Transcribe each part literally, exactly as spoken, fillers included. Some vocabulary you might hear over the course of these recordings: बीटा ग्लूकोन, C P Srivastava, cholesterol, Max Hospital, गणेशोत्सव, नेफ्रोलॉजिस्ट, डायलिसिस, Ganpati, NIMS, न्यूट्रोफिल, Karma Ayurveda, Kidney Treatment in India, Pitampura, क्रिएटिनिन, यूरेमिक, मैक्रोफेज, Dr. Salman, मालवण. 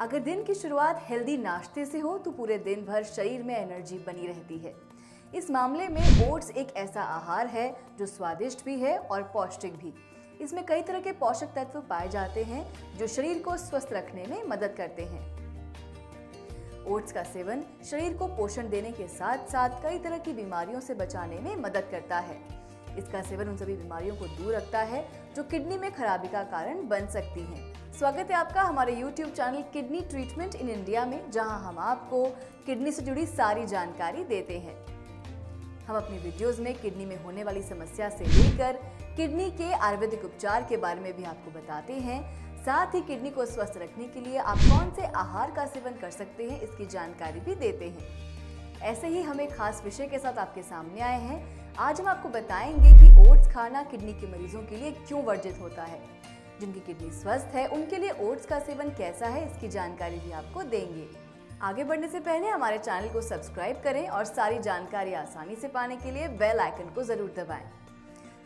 अगर दिन की शुरुआत हेल्दी नाश्ते से हो तो पूरे दिन भर शरीर में एनर्जी बनी रहती है। इस मामले में ओट्स एक ऐसा आहार है जो स्वादिष्ट भी है और पौष्टिक भी। इसमें कई तरह के पोषक तत्व पाए जाते हैं जो शरीर को स्वस्थ रखने में मदद करते हैं। ओट्स का सेवन शरीर को पोषण देने के साथ साथ कई तरह की बीमारियों से बचाने में मदद करता है। इसका सेवन उन सभी बीमारियों को दूर रखता है जो किडनी में खराबी का कारण बन सकती हैं। स्वागत है आपका हमारे YouTube channel kidney treatment in India में, जहां हम आपको किडनी से जुड़ी सारी जानकारी देते हैं। हम अपनी वीडियोस में किडनी में होने वाली समस्या से लेकर किडनी के आयुर्वेदिक उपचार के बारे में भी आपको बताते हैं। साथ ही किडनी को स्वस्थ रखने के लिए आप कौन से आहार का सेवन कर सकते हैं इसकी जानकारी भी देते हैं। ऐसे ही हम एक खास विषय के साथ आपके सामने आए हैं। आज हम आपको बताएंगे कि ओट्स खाना किडनी के मरीजों के लिए क्यों वर्जित होता है। जिनकी किडनी स्वस्थ है उनके लिए ओट्स का सेवन कैसा है इसकी जानकारी भी आपको देंगे। आगे बढ़ने से पहले हमारे चैनल को सब्सक्राइब करें और सारी जानकारी आसानी से पाने के लिए बेल आइकन को जरूर दबाएं।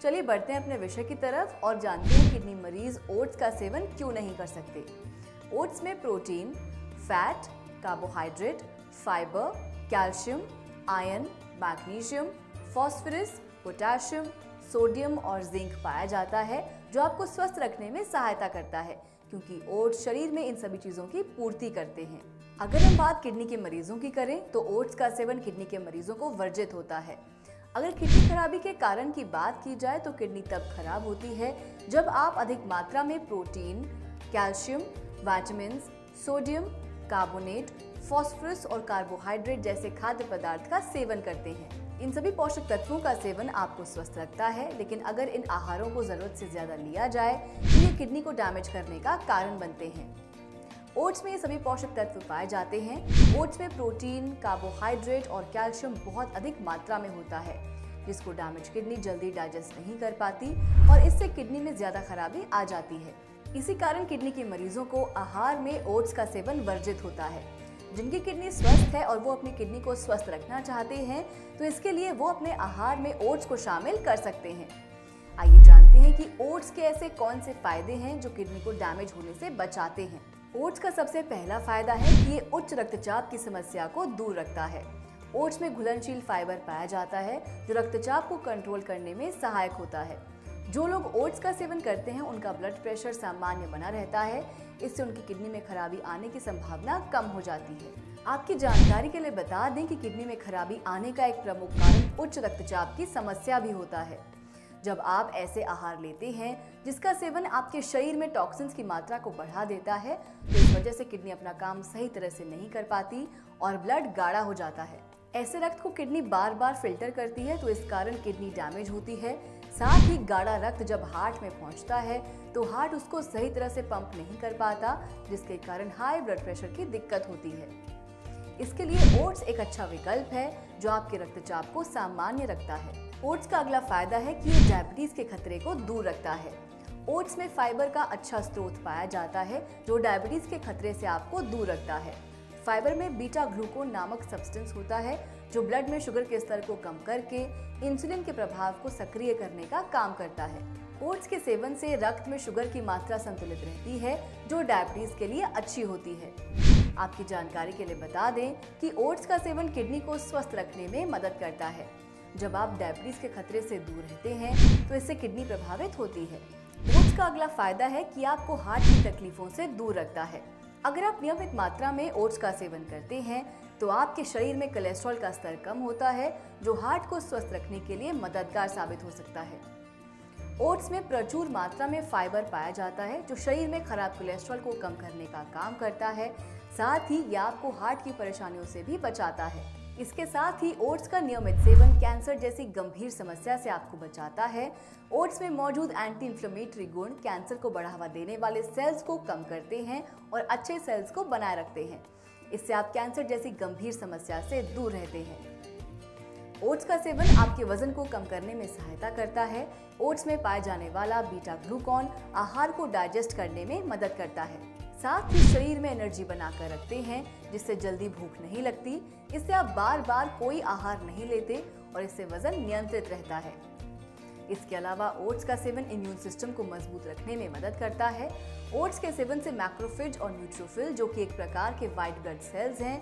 चलिए बढ़ते हैं अपने विषय की तरफ और जानते हैं किडनी मरीज ओट्स का सेवन क्यों नहीं कर सकते। ओट्स में protein, fat, carbohydrate, fibre, calcium, iron, magnesium, phosphorus, potassium, sodium और जिंक पाया जाता है जो आपको स्वस्थ रखने में सहायता करता है, क्योंकि ओट्स शरीर में इन सभी चीज़ों की पूर्ति करते हैं। अगर हम बात किडनी के मरीजों की करें तो ओट्स का सेवन किडनी के मरीजों को वर्जित होता है। अगर किडनी खराबी के कारण की बात की जाए तो किडनी तब खराब होती है जब आप अधिक मात्रा में protein, calcium, vitamin, sodium carbonate, phosphorus और कार्बोहाइड्रेट जैसे खाद्य पदार्थ का सेवन करते हैं। इन सभी पोषक तत्वों का सेवन आपको स्वस्थ रखता है, लेकिन अगर इन आहारों को ज़रूरत से ज़्यादा लिया जाए तो ये किडनी को डैमेज करने का कारण बनते हैं। ओट्स में ये सभी पोषक तत्व पाए जाते हैं। ओट्स में प्रोटीन, कार्बोहाइड्रेट और कैल्शियम बहुत अधिक मात्रा में होता है, जिसको डैमेज किडनी जल्दी डाइजेस्ट नहीं कर पाती और इससे किडनी में ज़्यादा खराबी आ जाती है। इसी कारण किडनी के मरीजों को आहार में ओट्स का सेवन वर्जित होता है। जिनकी किडनी स्वस्थ है और वो अपनी किडनी को स्वस्थ रखना चाहते हैं तो इसके लिए वो अपने आहार में ओट्स को शामिल कर सकते हैं। आइए जानते हैं कि ओट्स के ऐसे कौन से फायदे हैं जो किडनी को डैमेज होने से बचाते हैं। ओट्स का सबसे पहला फायदा है कि ये उच्च रक्तचाप की समस्या को दूर रखता है। ओट्स में घुलनशील फाइबर पाया जाता है जो रक्तचाप को कंट्रोल करने में सहायक होता है। जो लोग ओट्स का सेवन करते हैं उनका ब्लड प्रेशर सामान्य बना रहता है, इससे उनकी किडनी में खराबी आने की संभावना कम हो जाती है। आपकी जानकारी के लिए बता दें कि किडनी में खराबी आने का एक प्रमुख कारण उच्च रक्तचाप की समस्या भी होता है। जब आप ऐसे आहार लेते हैं जिसका सेवन आपके शरीर में टॉक्सिन्स की मात्रा को बढ़ा देता है तो इस वजह से किडनी अपना काम सही तरह से नहीं कर पाती और ब्लड गाढ़ा हो जाता है। ऐसे रक्त को किडनी बार बार फिल्टर करती है तो इस कारण किडनी डैमेज होती है। साथ ही गाढ़ा रक्त जब हार्ट में पहुंचता है तो हार्ट उसको सही तरह से पंप नहीं कर पाता, जिसके कारण हाई ब्लड प्रेशर की दिक्कत होती है। इसके लिए ओट्स एक अच्छा विकल्प है जो आपके रक्तचाप को सामान्य रखता है। ओट्स का अगला फायदा है कि ये डायबिटीज के खतरे को दूर रखता है। ओट्स में फाइबर का अच्छा स्रोत पाया जाता है जो डायबिटीज के खतरे से आपको दूर रखता है। फाइबर में बीटा ग्लूकोन नामक सब्सटेंस होता है जो ब्लड में शुगर के स्तर को कम करके इंसुलिन के प्रभाव को सक्रिय करने का काम करता है। ओट्स के सेवन से रक्त में शुगर की मात्रा संतुलित रहती है जो डायबिटीज के लिए अच्छी होती है। आपकी जानकारी के लिए बता दें कि ओट्स का सेवन किडनी को स्वस्थ रखने में मदद करता है। जब आप डायबिटीज के खतरे से दूर रहते हैं तो इससे किडनी प्रभावित होती है। ओट्स का अगला फायदा है कि आपको हार्ट की तकलीफों से दूर रखता है। अगर आप नियमित मात्रा में ओट्स का सेवन करते हैं तो आपके शरीर में कोलेस्ट्रॉल का स्तर कम होता है जो हार्ट को स्वस्थ रखने के लिए मददगार साबित हो सकता है। ओट्स में प्रचुर मात्रा में फाइबर पाया जाता है जो शरीर में खराब कोलेस्ट्रॉल को कम करने का काम करता है। साथ ही यह आपको हार्ट की परेशानियों से भी बचाता है। इसके साथ ही ओट्स का नियमित सेवन कैंसर जैसी गंभीर समस्या से आपको बचाता है। ओट्स में मौजूद एंटी इन्फ्लेमेटरी गुण कैंसर को बढ़ावा देने वाले सेल्स को कम करते हैं और अच्छे सेल्स को बनाए रखते हैं। इससे आप कैंसर जैसी गंभीर समस्या से दूर रहते हैं। ओट्स का सेवन आपके वजन को कम करने में सहायता करता है। ओट्स में पाया जाने वाला बीटा ग्लूकॉन आहार को डाइजेस्ट करने में मदद करता है। साथ ही शरीर में एनर्जी बनाकर रखते हैं जिससे जल्दी भूख नहीं लगती। इससे आप बार बार कोई आहार नहीं लेते और इससे वजन नियंत्रित रहता है। इसके अलावा ओट्स का सेवन इम्यून सिस्टम को मजबूत रखने में मदद करता है। ओट्स के सेवन से मैक्रोफेज और न्यूट्रोफिल जो कि एक प्रकार के वाइट ब्लड सेल्स हैं,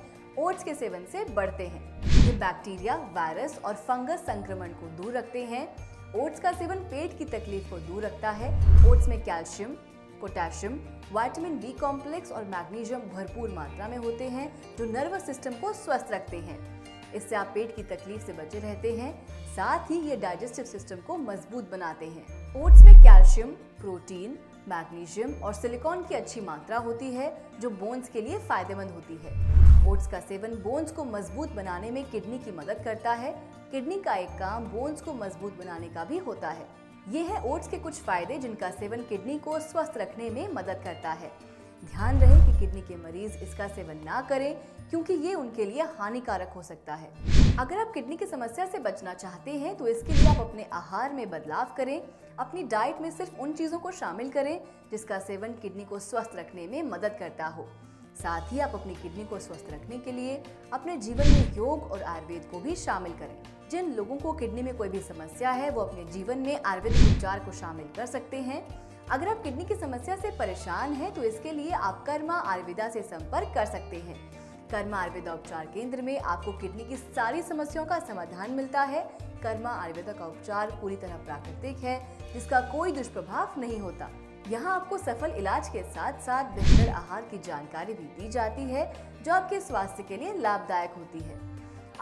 ओट्स के सेवन से बढ़ते हैं। ये बैक्टीरिया, वायरस और फंगस संक्रमण को दूर रखते हैं। ओट्स का सेवन पेट की तकलीफ को दूर रखता है। ओट्स में calcium, potassium, vitamin B complex और मैग्नीशियम भरपूर मात्रा में होते हैं जो नर्वस सिस्टम को स्वस्थ रखते हैं। इससे आप पेट की तकलीफ से बचे रहते हैं, साथ ही ये डाइजेस्टिव सिस्टम को मजबूत बनाते हैं। ओट्स में कैल्शियम, प्रोटीन, मैग्नीशियम और सिलिकॉन की अच्छी मात्रा होती है जो बोन्स के लिए फायदेमंद होती है। ओट्स का सेवन बोन्स को मजबूत बनाने में किडनी की मदद करता है। किडनी का एक काम बोन्स को मजबूत बनाने का भी होता है। ये है ओट्स के कुछ फायदे जिनका सेवन किडनी को स्वस्थ रखने में मदद करता है। ध्यान रहे कि किडनी के मरीज इसका सेवन ना करें क्योंकि ये उनके लिए हानिकारक हो सकता है। अगर आप किडनी की समस्या से बचना चाहते हैं तो इसके लिए आप अपने आहार में बदलाव करें। अपनी डाइट में सिर्फ उन चीज़ों को शामिल करें जिसका सेवन किडनी को स्वस्थ रखने में मदद करता हो। साथ ही आप अपनी किडनी को स्वस्थ रखने के लिए अपने जीवन में योग और आयुर्वेद को भी शामिल करें। जिन लोगों को किडनी में कोई भी समस्या है वो अपने जीवन में आयुर्वेदिक उपचार को शामिल कर सकते हैं। अगर आप किडनी की समस्या से परेशान हैं तो इसके लिए आप कर्मा आयुर्वेदा से संपर्क कर सकते हैं। कर्मा आयुर्वेदा उपचार केंद्र में आपको किडनी की सारी समस्याओं का समाधान मिलता है। कर्मा आयुर्वेदा का उपचार पूरी तरह प्राकृतिक है जिसका कोई दुष्प्रभाव नहीं होता। यहाँ आपको सफल इलाज के साथ साथ बेहतर आहार की जानकारी भी दी जाती है जो आपके स्वास्थ्य के लिए लाभदायक होती है।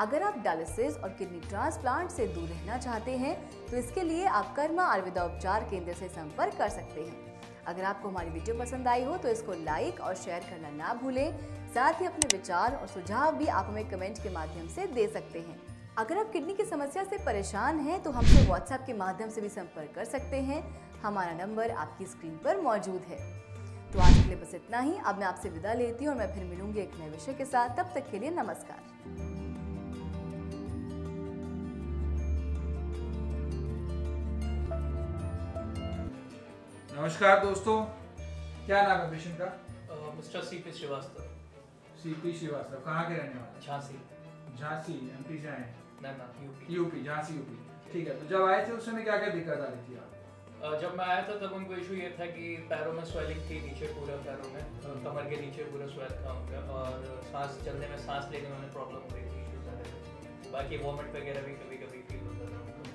अगर आप डायलिसिस और किडनी ट्रांसप्लांट से दूर रहना चाहते हैं तो इसके लिए आप कर्मा आयुर्वेदा उपचार केंद्र से संपर्क कर सकते हैं। अगर आपको हमारी वीडियो पसंद आई हो तो इसको लाइक और शेयर करना ना भूलें। साथ ही अपने विचार और सुझाव भी आप हमें कमेंट के माध्यम से दे सकते हैं। अगर आप किडनी की समस्या से परेशान हैं तो हमसे व्हाट्सएप के माध्यम से भी संपर्क कर सकते हैं। हमारा नंबर आपकी स्क्रीन पर मौजूद है। तो आज के लिए बस इतना ही। अब मैं आपसे विदा लेती हूँ और मैं फिर मिलूंगी एक नए विषय के साथ। तब तक के लिए नमस्कार। नमस्कार दोस्तों, क्या नाम है पेशेंट का? Mister C P Srivastava. C P Srivastava कहाँ के रहने वाले? झांसी। झांसी एमपी से आए? ना ना, यूपी। यूपी, झांसी यूपी, ठीक है। तो जब आए थे उस समय क्या क्या दिक्कत आ रही थी आप? जब मैं आया था तब उनको इशू ये था कि पैरों में स्वेलिंग थी, नीचे पूरा पैरों में, कमर के नीचे पूरा स्वेल था उनका, और सांस चलने में, सांस लेने में प्रॉब्लम हो रही थी। बाकी वॉमिट वगैरह भी कभी कभी फील होता था,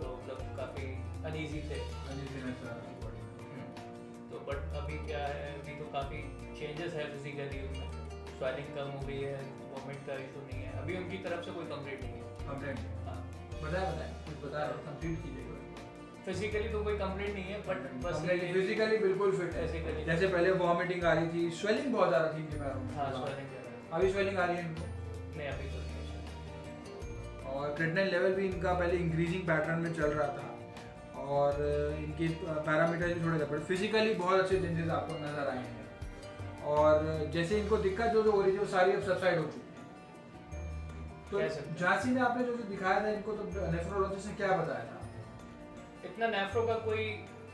तो मतलब काफ़ी अनईजी थे। तो बट अभी क्या है, अभी तो काफ़ी चेंजेस है फिजिकली उनमें, स्वेलिंग कम हो गई है, वॉमिट का इशू नहीं है। अभी उनकी तरफ से कोई कंप्लेंट नहीं है। कंप्लेंट? हाँ, बताया बताया कुछ बता रहा हूँ, कंप्लीट कीजिएगा। फिजिकली तो कोई कंप्लेंट नहीं है, बट बस फिजिकली बिल्कुल फिट है। फिजिकली जैसे पहले वॉमिटिंग आ रही थी, स्वेलिंग बहुत आ रही थी पैरों में। हाँ, स्वेलिंग आ रही है। अभी स्वेलिंग आ रही है इनको? नहीं, अभी तो नहीं। और क्रिएटिनिन लेवल भी इनका पहले इंक्रीजिंग पैटर्न में चल रहा था और इनके पैरामीटर भी थोड़े थे, बट फिजिकली बहुत अच्छे चेंजेस आपको नजर आए हैं। और जैसे इनको दिक्कत जो जो हो रही थी वो सारी अब सबसाइड हो चुकी है। तो झांसी में आपने जो जो दिखाया था इनको, तो नेफ्रोलॉजिस्ट ने क्या बताया था? इतना नेफ्रो का कोई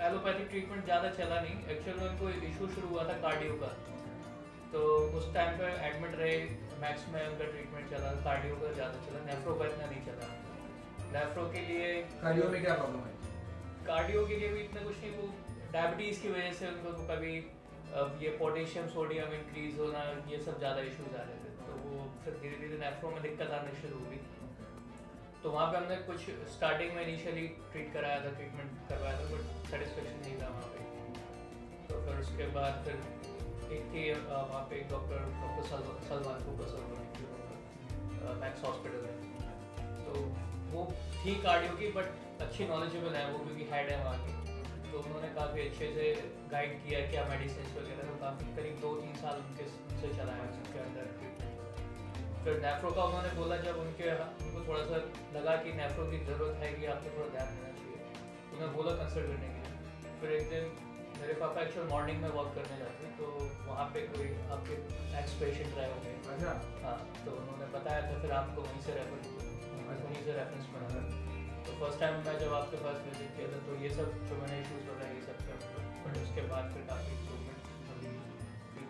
एलोपैथिक ट्रीटमेंट ज़्यादा चला नहीं। एक्चुअल में उनको इशू शुरू हुआ था कार्डियो का, तो उस टाइम पर एडमिट रहे, मैक्स में उनका ट्रीटमेंट चला। कार्डियो का ज़्यादा चला, नेफ्रो का इतना नहीं चला। नेफ्रो के लिए कार्डियो में क्या प्रॉब्लम है? कार्डियो के लिए भी इतना कुछ नहीं, वो डायबिटीज़ की वजह से उनको कभी ये पोटेशियम सोडियम इंक्रीज होना, ये सब ज़्यादा इश्यूज आ रहे थे। तो वो फिर धीरे धीरे नेफ्रो में दिक्कत आने शुरू हुई। तो वहाँ पे हमने कुछ स्टार्टिंग में इनिशियली ट्रीट कराया था, ट्रीटमेंट करवाया था, बट सेटिस्फेक्शन नहीं था वहाँ पे। तो फिर उसके बाद फिर एक थी वहाँ पे डॉक्टर डॉक्टर सलमान को पसंद मैक्स हॉस्पिटल है, तो वो थी कार्डियो की, बट अच्छी नॉलेजेबल है वो क्योंकि हेड है वहाँ की। तो उन्होंने काफ़ी अच्छे से गाइड किया क्या मेडिसिन वगैरह, तो काफ़ी करीब दो तीन साल उनके से चलाया उसके अंदर ट्रीटमेंट। फिर नेफ्रो का उन्होंने बोला, जब उनके उनको थोड़ा सा लगा कि नेफ्रो की ज़रूरत है कि आपको थोड़ा ध्यान देना चाहिए, उन्होंने बोला कंसल्ट करने के लिए। फिर एक दिन मेरे पापा एक्चुअल मॉर्निंग में वॉक करने जाते, तो वहाँ पर कोई आपके एक्स पेशेंट रहे होंगे। हाँ, तो उन्होंने बताया था, फिर आपको वहीं से रेफर वहीं से रेफरेंस बना। तो फर्स्ट टाइम मैं जब आपके पास विजिट किया था तो ये सब जो मैंने इशूज़ बताया ये सब क्या, बट उसके बाद फिर काफ़ी इम्प्रूवमेंट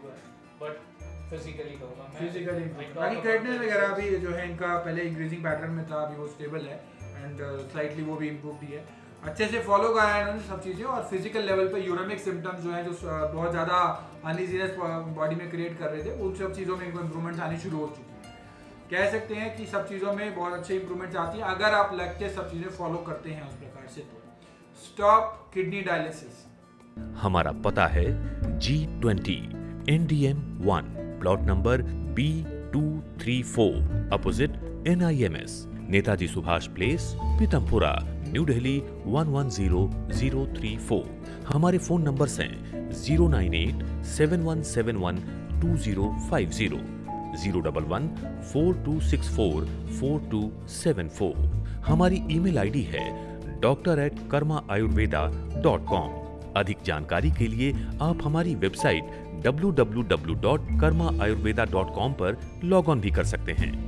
हुआ है, बट फिजिकली कहूँगा मैं। फिजिकली बाकी क्रिएटिनिन वगैरह भी जो है इनका पहले इंक्रीजिंग पैटर्न में था, अभी वो स्टेबल है एंड स्लाइटली वो भी इम्प्रूव भी है। अच्छे से फॉलो कराया है इन्होंने सब चीज़ें। और फिजिकल लेवल पे यूरेमिक सिम्टम्स जो है जो बहुत ज़्यादा अनइजीनेस बॉडी में क्रिएट कर रहे थे, उन सब चीज़ों में इनको इम्प्रूवमेंट्स आनी शुरू हो चुकी है। कह सकते हैं कि सब चीज़ों में बहुत अच्छे इंप्रूवमेंट्स आती है अगर आप लग के सब चीज़ें फॉलो करते हैं उस प्रकार से। तो स्टॉप किडनी डायलिसिस। हमारा पता है G twenty N D M one plot number B two three four opposite N I M S Netaji Subhash place Pitampura new Delhi one one zero zero three four. हमारे फोन नंबर्स हैं zero nine eight seven one seven one two zero five zero, zero double one four two six four four two seven four. हमारी email ID है doctor at Karma Ayurveda dot com. अधिक जानकारी के लिए आप हमारी website W W W dot Karma Ayurveda dot com पर log on भी कर सकते हैं।